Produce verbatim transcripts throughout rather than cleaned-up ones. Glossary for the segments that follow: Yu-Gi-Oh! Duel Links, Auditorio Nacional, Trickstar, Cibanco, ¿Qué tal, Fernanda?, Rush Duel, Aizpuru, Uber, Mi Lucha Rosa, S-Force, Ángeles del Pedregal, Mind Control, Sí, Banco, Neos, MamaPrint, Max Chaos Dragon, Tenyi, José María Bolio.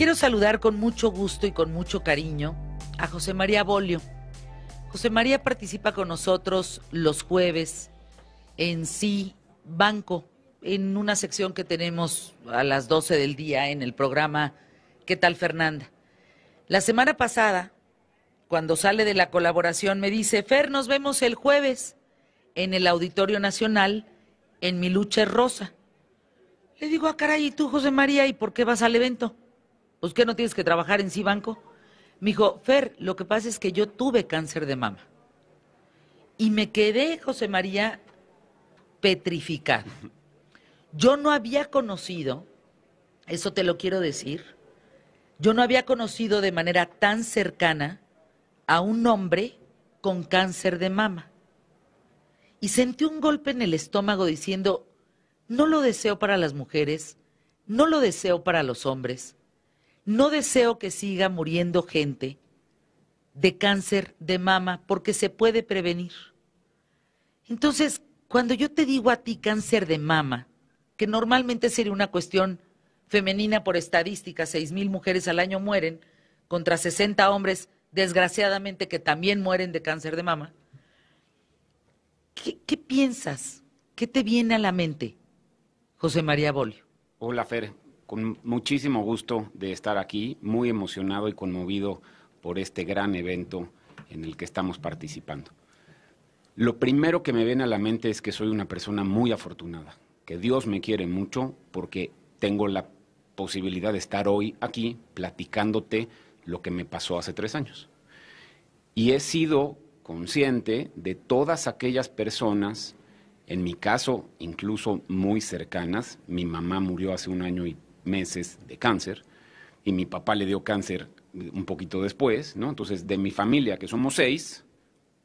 Quiero saludar con mucho gusto y con mucho cariño a José María Bolio. José María participa con nosotros los jueves en Sí, Banco, en una sección que tenemos a las doce del día en el programa ¿Qué tal, Fernanda? La semana pasada, cuando sale de la colaboración, me dice: Fer, nos vemos el jueves en el Auditorio Nacional en Mi Lucha Rosa. Le digo: ah, caray, ¿y tú, José María? ¿Y por qué vas al evento? Pues, ¿qué, no tienes que trabajar en Cibanco? Me dijo: Fer, lo que pasa es que yo tuve cáncer de mama. Y me quedé, José María, petrificada. Yo no había conocido, eso te lo quiero decir, yo no había conocido de manera tan cercana a un hombre con cáncer de mama. Y sentí un golpe en el estómago diciendo: no lo deseo para las mujeres, no lo deseo para los hombres. No deseo que siga muriendo gente de cáncer de mama porque se puede prevenir. Entonces, cuando yo te digo a ti cáncer de mama, que normalmente sería una cuestión femenina por estadística, seis mil mujeres al año mueren contra sesenta hombres, desgraciadamente, que también mueren de cáncer de mama. ¿Qué, qué piensas? ¿Qué te viene a la mente, José María Bolio? Hola, Fer. Con muchísimo gusto de estar aquí, muy emocionado y conmovido por este gran evento en el que estamos participando. Lo primero que me viene a la mente es que soy una persona muy afortunada, que Dios me quiere mucho porque tengo la posibilidad de estar hoy aquí platicándote lo que me pasó hace tres años. Y he sido consciente de todas aquellas personas, en mi caso incluso muy cercanas. Mi mamá murió hace un año y meses de cáncer, y mi papá le dio cáncer un poquito después, ¿no? Entonces, de mi familia, que somos seis,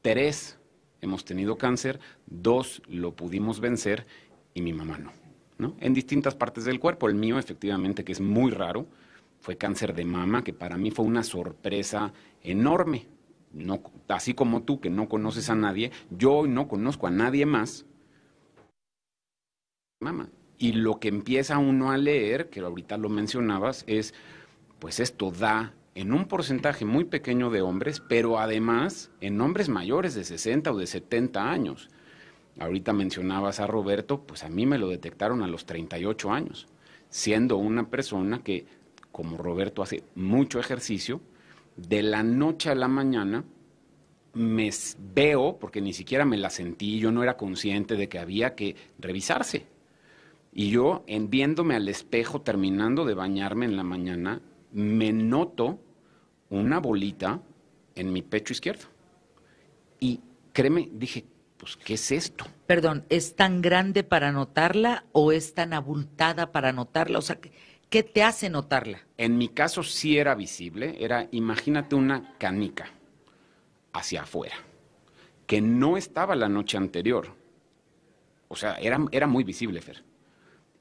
tres hemos tenido cáncer, dos lo pudimos vencer y mi mamá no, ¿no? En distintas partes del cuerpo. El mío, efectivamente, que es muy raro, fue cáncer de mama, que para mí fue una sorpresa enorme. No, así como tú, que no conoces a nadie, yo no conozco a nadie más. Mama. Y lo que empieza uno a leer, que ahorita lo mencionabas, es, pues esto da en un porcentaje muy pequeño de hombres, pero además en hombres mayores de sesenta o de setenta años. Ahorita mencionabas a Roberto, pues a mí me lo detectaron a los treinta y ocho años, siendo una persona que, como Roberto, hace mucho ejercicio. De la noche a la mañana me veo, porque ni siquiera me la sentí, yo no era consciente de que había que revisarse. Y yo, en viéndome al espejo, terminando de bañarme en la mañana, me noto una bolita en mi pecho izquierdo. Y créeme, dije, pues, ¿qué es esto? Perdón, ¿es tan grande para notarla o es tan abultada para notarla? O sea, ¿qué te hace notarla? En mi caso sí era visible, era, imagínate una canica hacia afuera, que no estaba la noche anterior. O sea, era, era muy visible, Fer.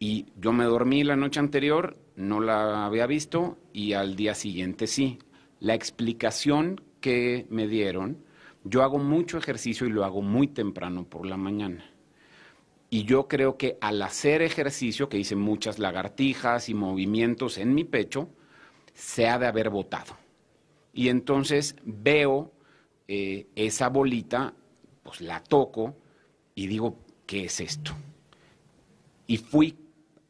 Y yo me dormí la noche anterior, no la había visto, y al día siguiente sí. La explicación que me dieron: yo hago mucho ejercicio y lo hago muy temprano por la mañana. Y yo creo que al hacer ejercicio, que hice muchas lagartijas y movimientos en mi pecho, se ha de haber botado. Y entonces veo eh, esa bolita, pues la toco y digo, ¿qué es esto? Y fui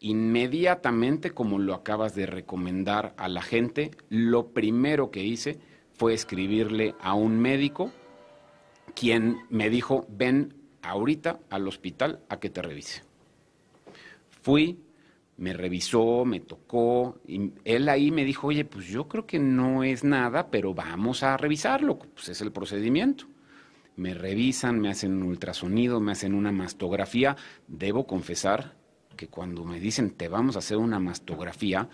inmediatamente, como lo acabas de recomendar a la gente, lo primero que hice fue escribirle a un médico, quien me dijo: ven ahorita al hospital a que te revise. Fui, me revisó, me tocó, y él ahí me dijo: oye, pues yo creo que no es nada, pero vamos a revisarlo, pues es el procedimiento. Me revisan, me hacen un ultrasonido, me hacen una mastografía. Debo confesar que cuando me dicen: te vamos a hacer una mastografía,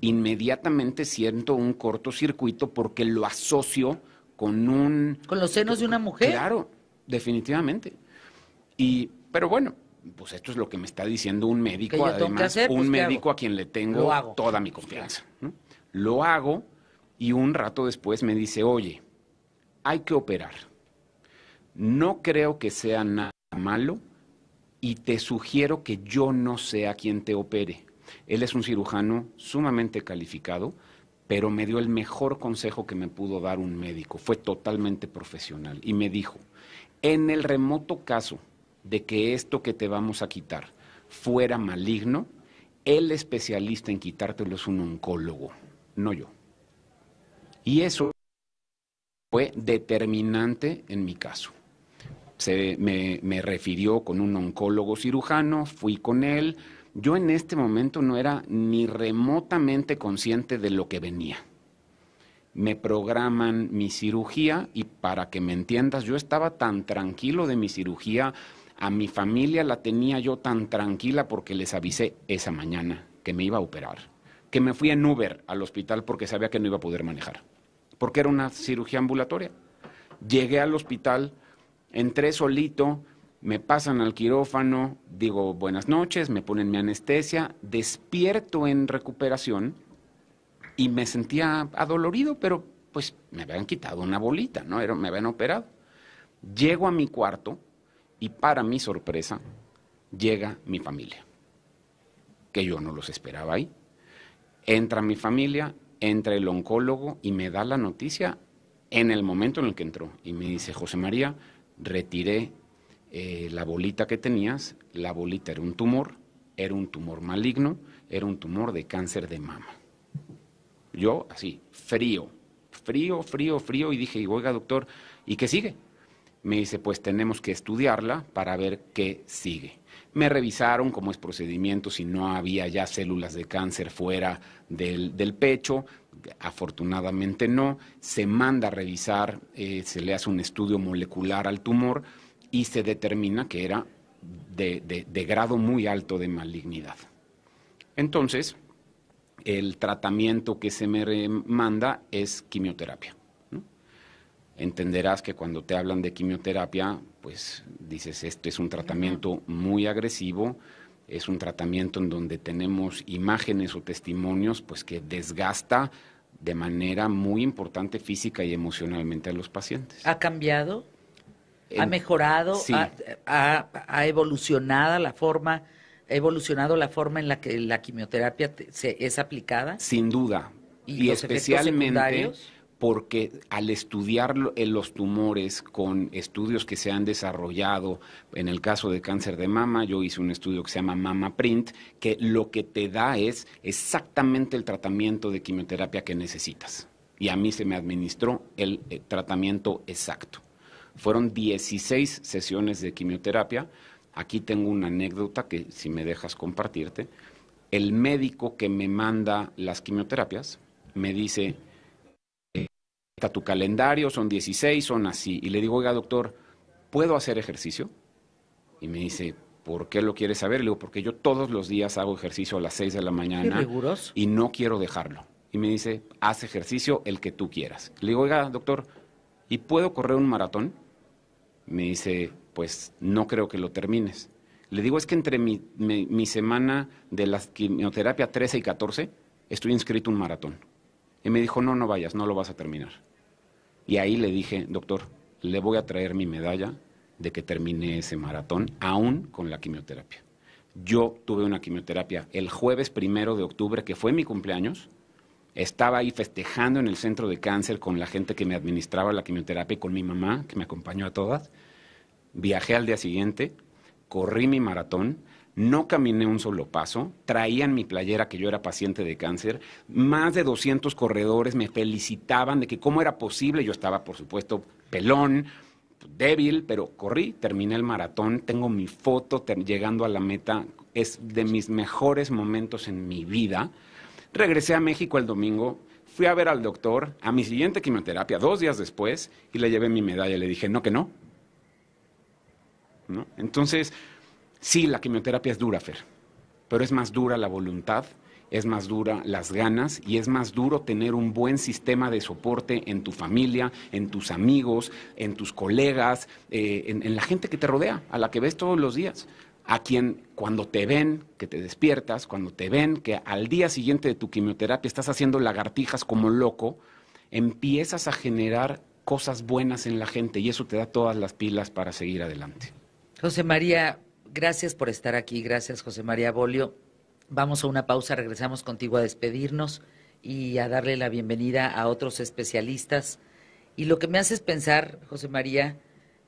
inmediatamente siento un cortocircuito porque lo asocio con un... ¿Con los senos de una mujer? Claro, definitivamente. Y, pero bueno, pues esto es lo que me está diciendo un médico, además, hacer, pues un médico a quien le tengo toda mi confianza, ¿no? Lo hago, y un rato después me dice: oye, hay que operar. No creo que sea nada malo, y te sugiero que yo no sea quien te opere. Él es un cirujano sumamente calificado, pero me dio el mejor consejo que me pudo dar un médico. Fue totalmente profesional y me dijo, en el remoto caso de que esto que te vamos a quitar fuera maligno, el especialista en quitártelo es un oncólogo, no yo. Y eso fue determinante en mi caso. Se, me, me refirió con un oncólogo cirujano, fui con él. Yo en este momento no era ni remotamente consciente de lo que venía. Me programan mi cirugía y para que me entiendas, yo estaba tan tranquilo de mi cirugía, a mi familia la tenía yo tan tranquila porque les avisé esa mañana que me iba a operar, que me fui en Uber al hospital porque sabía que no iba a poder manejar, porque era una cirugía ambulatoria. Llegué al hospital, entré solito, me pasan al quirófano, digo buenas noches, me ponen mi anestesia, despierto en recuperación y me sentía adolorido, pero pues me habían quitado una bolita, ¿no? Era, me habían operado. Llego a mi cuarto y para mi sorpresa llega mi familia, que yo no los esperaba ahí. Entra mi familia, entra el oncólogo y me da la noticia en el momento en el que entró. Y me dice, José María, retiré eh, la bolita que tenías, la bolita era un tumor, era un tumor maligno, era un tumor de cáncer de mama. Yo así, frío, frío, frío, frío, y dije, oiga doctor, ¿y qué sigue? Me dice, pues tenemos que estudiarla para ver qué sigue. Me revisaron cómo es procedimiento, si no había ya células de cáncer fuera del, del pecho, afortunadamente no. Se manda a revisar, eh, se le hace un estudio molecular al tumor y se determina que era de, de, de grado muy alto de malignidad. Entonces, el tratamiento que se me manda es quimioterapia, ¿no? Entenderás que cuando te hablan de quimioterapia, pues dices, este es un tratamiento muy agresivo, es un tratamiento en donde tenemos imágenes o testimonios pues que desgasta de manera muy importante física y emocionalmente a los pacientes. ¿Ha cambiado? ¿Ha eh, mejorado? Sí. ¿Ha, ha, ha evolucionado la forma? ¿Ha evolucionado la forma en la que la quimioterapia te, se, es aplicada? Sin duda. Y, y los especialmente porque al estudiar los tumores con estudios que se han desarrollado, en el caso de cáncer de mama, yo hice un estudio que se llama MamaPrint, que lo que te da es exactamente el tratamiento de quimioterapia que necesitas. Y a mí se me administró el tratamiento exacto. Fueron dieciséis sesiones de quimioterapia. Aquí tengo una anécdota que, si me dejas compartirte, el médico que me manda las quimioterapias me dice, eh, está tu calendario, son dieciséis, son así. Y le digo, oiga, doctor, ¿puedo hacer ejercicio? Y me dice, ¿por qué lo quieres saber? Le digo, porque yo todos los días hago ejercicio a las seis de la mañana. Qué riguroso. Y no quiero dejarlo. Y me dice, haz ejercicio el que tú quieras. Le digo, oiga, doctor, ¿y puedo correr un maratón? Me dice, pues no creo que lo termines. Le digo, es que entre mi, mi, mi semana de la quimioterapia trece y catorce, estoy inscrito en un maratón. Y me dijo, no, no vayas, no lo vas a terminar. Y ahí le dije, doctor, le voy a traer mi medalla de que terminé ese maratón, aún con la quimioterapia. Yo tuve una quimioterapia el jueves primero de octubre, que fue mi cumpleaños. Estaba ahí festejando en el centro de cáncer con la gente que me administraba la quimioterapia y con mi mamá, que me acompañó a todas. Viajé al día siguiente, corrí mi maratón, no caminé un solo paso, traían mi playera que yo era paciente de cáncer, más de doscientos corredores me felicitaban de que cómo era posible, yo estaba por supuesto pelón, débil, pero corrí, terminé el maratón, tengo mi foto llegando a la meta, es de mis mejores momentos en mi vida. Regresé a México el domingo, fui a ver al doctor, a mi siguiente quimioterapia, dos días después, y le llevé mi medalla y le dije, no que no. ¿No? Entonces, sí, la quimioterapia es dura, Fer, pero es más dura la voluntad, es más dura las ganas y es más duro tener un buen sistema de soporte en tu familia, en tus amigos, en tus colegas, eh, en, en la gente que te rodea, a la que ves todos los días, a quien cuando te ven que te despiertas, cuando te ven que al día siguiente de tu quimioterapia estás haciendo lagartijas como loco, empiezas a generar cosas buenas en la gente y eso te da todas las pilas para seguir adelante. José María, gracias por estar aquí. Gracias, José María Bolio. Vamos a una pausa, regresamos contigo a despedirnos y a darle la bienvenida a otros especialistas. Y lo que me haces pensar, José María,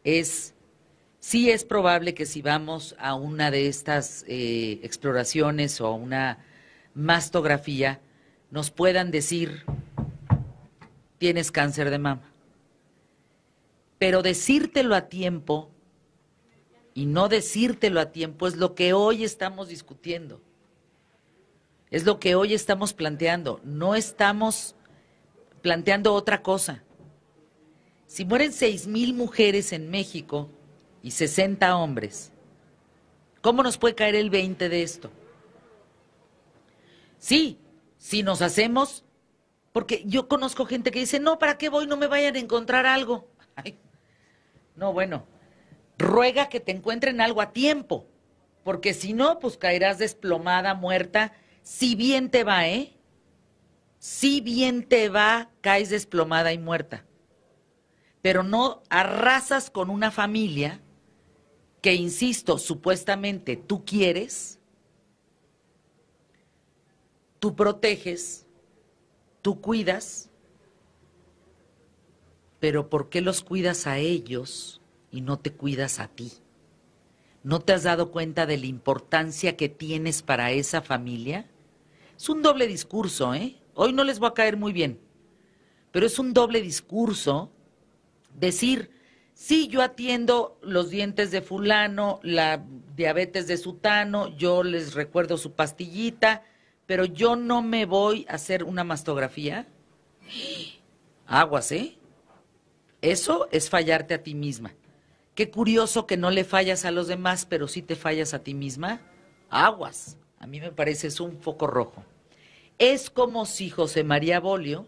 es sí es probable que si vamos a una de estas eh, exploraciones o a una mastografía, nos puedan decir, tienes cáncer de mama. Pero decírtelo a tiempo y no decírtelo a tiempo es lo que hoy estamos discutiendo. Es lo que hoy estamos planteando. No estamos planteando otra cosa. Si mueren seis mil mujeres en México y sesenta hombres, ¿cómo nos puede caer el veinte de esto? Sí, si nos hacemos, porque yo conozco gente que dice, no, ¿para qué voy? No me vayan a encontrar algo. Ay, no, bueno, ruega que te encuentren algo a tiempo, porque si no, pues caerás desplomada, muerta. Si bien te va, ¿eh? Si bien te va, caes desplomada y muerta. Pero no arrasas con una familia que, insisto, supuestamente tú quieres, tú proteges, tú cuidas, pero ¿por qué los cuidas a ellos y no te cuidas a ti? ¿No te has dado cuenta de la importancia que tienes para esa familia? Es un doble discurso, ¿eh? Hoy no les voy a caer muy bien, pero es un doble discurso decir, sí, yo atiendo los dientes de fulano, la diabetes de sutano, yo les recuerdo su pastillita, pero yo no me voy a hacer una mastografía. Aguas, ¿eh? Eso es fallarte a ti misma. Qué curioso que no le fallas a los demás, pero sí te fallas a ti misma. Aguas. A mí me parece es un foco rojo. Es como si José María Bolio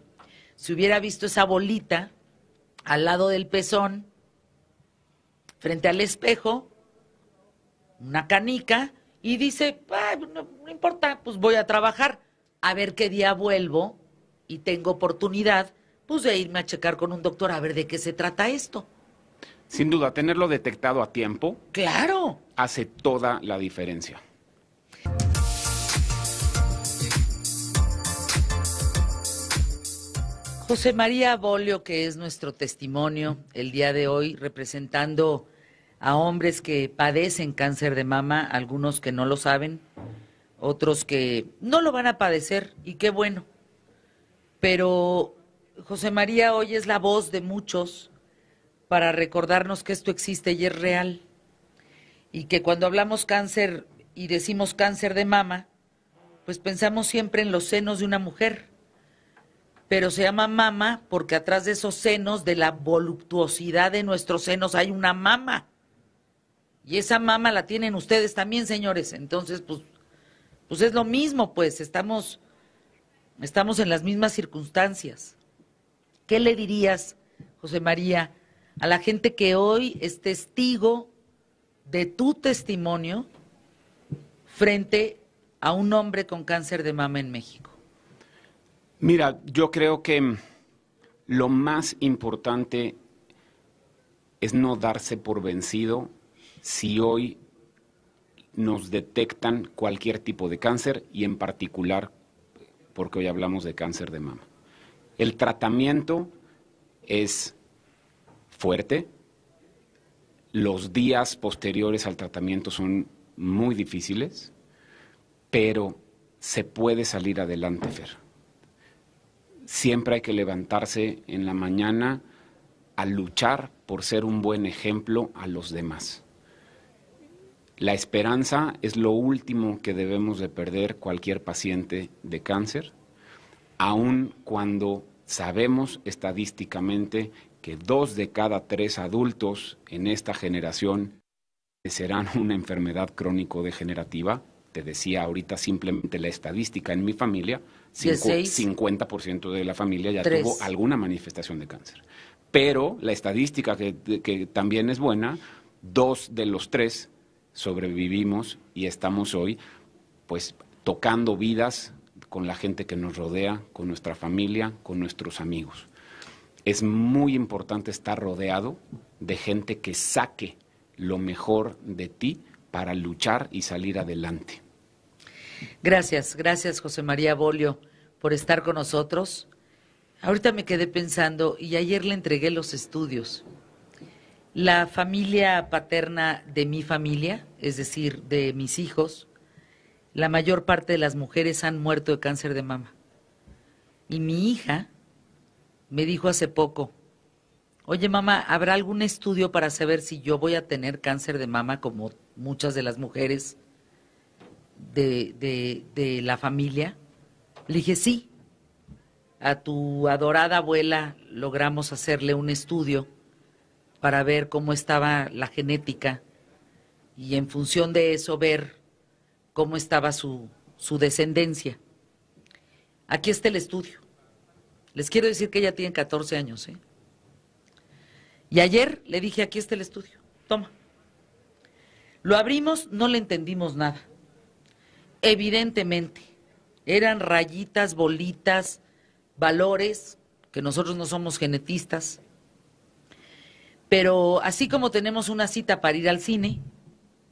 se hubiera visto esa bolita al lado del pezón, frente al espejo, una canica, y dice, ay, no, no importa, pues voy a trabajar, a ver qué día vuelvo y tengo oportunidad, pues de irme a checar con un doctor a ver de qué se trata esto. Sin duda, tenerlo detectado a tiempo, claro, hace toda la diferencia. José María Bolio, que es nuestro testimonio el día de hoy, representando a hombres que padecen cáncer de mama, algunos que no lo saben, otros que no lo van a padecer, y qué bueno. Pero José María hoy es la voz de muchos para recordarnos que esto existe y es real, y que cuando hablamos cáncer y decimos cáncer de mama, pues pensamos siempre en los senos de una mujer, pero se llama mama porque atrás de esos senos, de la voluptuosidad de nuestros senos, hay una mama, y esa mama la tienen ustedes también, señores. Entonces, pues, pues es lo mismo, pues, estamos, estamos en las mismas circunstancias. ¿Qué le dirías, José María, a la gente que hoy es testigo de tu testimonio frente a un hombre con cáncer de mama en México? Mira, yo creo que lo más importante es no darse por vencido si hoy nos detectan cualquier tipo de cáncer, y en particular porque hoy hablamos de cáncer de mama. El tratamiento es fuerte, los días posteriores al tratamiento son muy difíciles, pero se puede salir adelante, Fer. Siempre hay que levantarse en la mañana a luchar por ser un buen ejemplo a los demás. La esperanza es lo último que debemos de perder cualquier paciente de cáncer, aun cuando sabemos estadísticamente que dos de cada tres adultos en esta generación serán una enfermedad crónico-degenerativa. Te decía ahorita simplemente la estadística en mi familia, cincuenta por ciento de la familia ya tres. Tuvo alguna manifestación de cáncer. Pero la estadística que, que también es buena, dos de los tres sobrevivimos y estamos hoy pues tocando vidas con la gente que nos rodea, con nuestra familia, con nuestros amigos. Es muy importante estar rodeado de gente que saque lo mejor de ti para luchar y salir adelante. Gracias, gracias José María Bolio por estar con nosotros. Ahorita me quedé pensando, y ayer le entregué los estudios. La familia paterna de mi familia, es decir, de mis hijos, la mayor parte de las mujeres han muerto de cáncer de mama. Y mi hija me dijo hace poco, oye mamá, ¿habrá algún estudio para saber si yo voy a tener cáncer de mama como muchas de las mujeres de, de, de la familia? Le dije, sí, a tu adorada abuela logramos hacerle un estudio para ver cómo estaba la genética y en función de eso ver cómo estaba su, su descendencia. Aquí está el estudio. Les quiero decir que ella tiene catorce años, ¿eh? Y ayer le dije, aquí está el estudio, toma. Lo abrimos, no le entendimos nada. Evidentemente, eran rayitas, bolitas, valores, que nosotros no somos genetistas. Pero así como tenemos una cita para ir al cine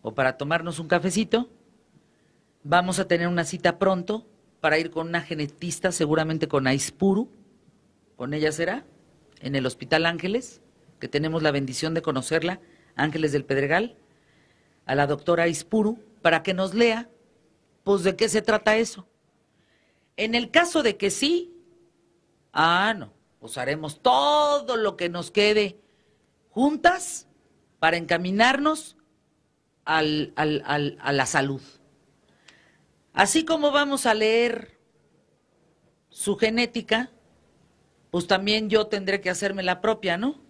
o para tomarnos un cafecito, vamos a tener una cita pronto para ir con una genetista, seguramente con Aizpuru, con ella será, en el Hospital Ángeles, que tenemos la bendición de conocerla, Ángeles del Pedregal, a la doctora Aizpuru, para que nos lea, pues, de qué se trata eso. En el caso de que sí, ah, no, pues haremos todo lo que nos quede juntas para encaminarnos al, al, al, a la salud. Así como vamos a leer su genética, pues también yo tendré que hacerme la propia, ¿no?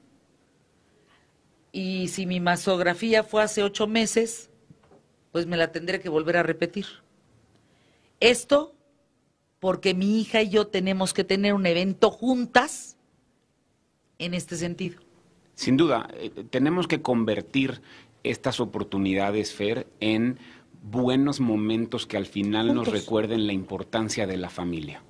Y si mi mastografía fue hace ocho meses, pues me la tendré que volver a repetir. Esto porque mi hija y yo tenemos que tener un evento juntas en este sentido. Sin duda, eh, tenemos que convertir estas oportunidades, Fer, en buenos momentos que al final Juntos. Nos recuerden la importancia de la familia.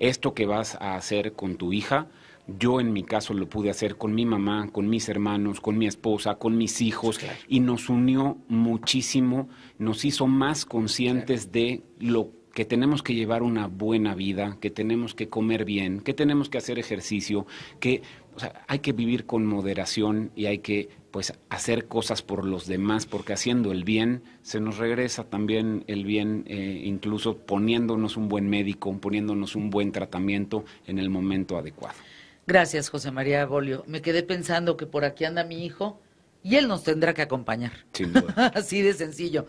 Esto que vas a hacer con tu hija, yo en mi caso lo pude hacer con mi mamá, con mis hermanos, con mi esposa, con mis hijos, claro. Y nos unió muchísimo, nos hizo más conscientes, claro, de lo que... que tenemos que llevar una buena vida, que tenemos que comer bien, que tenemos que hacer ejercicio, que, o sea, hay que vivir con moderación y hay que, pues, hacer cosas por los demás, porque haciendo el bien se nos regresa también el bien, eh, incluso poniéndonos un buen médico, poniéndonos un buen tratamiento en el momento adecuado. Gracias, José María Bolio. Me quedé pensando que por aquí anda mi hijo y él nos tendrá que acompañar. Sin duda. Así de sencillo.